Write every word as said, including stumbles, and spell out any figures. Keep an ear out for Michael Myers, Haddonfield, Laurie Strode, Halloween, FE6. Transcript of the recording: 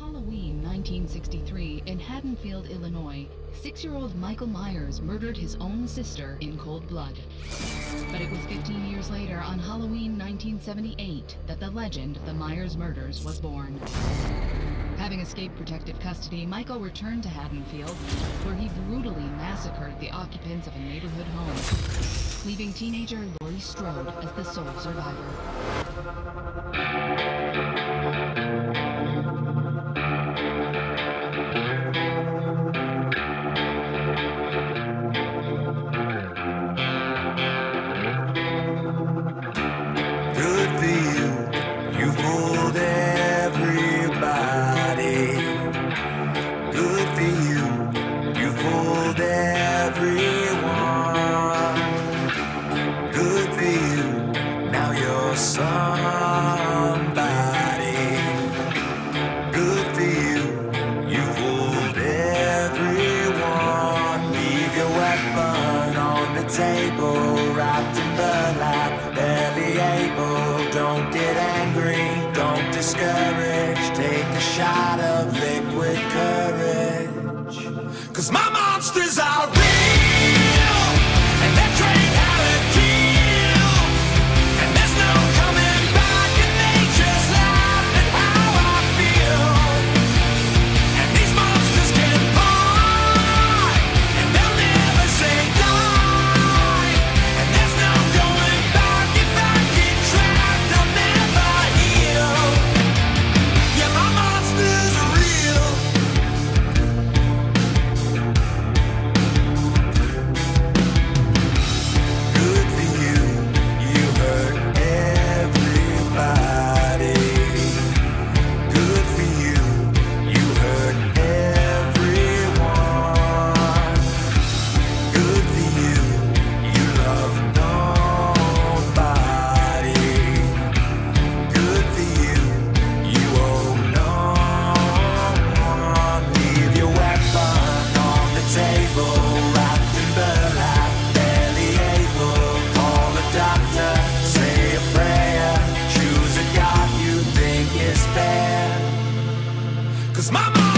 On Halloween nineteen sixty-three in Haddonfield, Illinois, six-year-old Michael Myers murdered his own sister in cold blood. But it was fifteen years later, on Halloween nineteen seventy-eight, that the legend of the Myers murders was born. Having escaped protective custody, Michael returned to Haddonfield, where he brutally massacred the occupants of a neighborhood home, leaving teenager Laurie Strode as the sole survivor. Discouraged, take a shot of liquid courage, 'cause my monsters are real, and they're trained how to kill, and there's no coming back, and they just laugh at how I feel, and these monsters can fight, and they'll never say die, and there's no going back. If I get trapped, I'll never heal. Mama!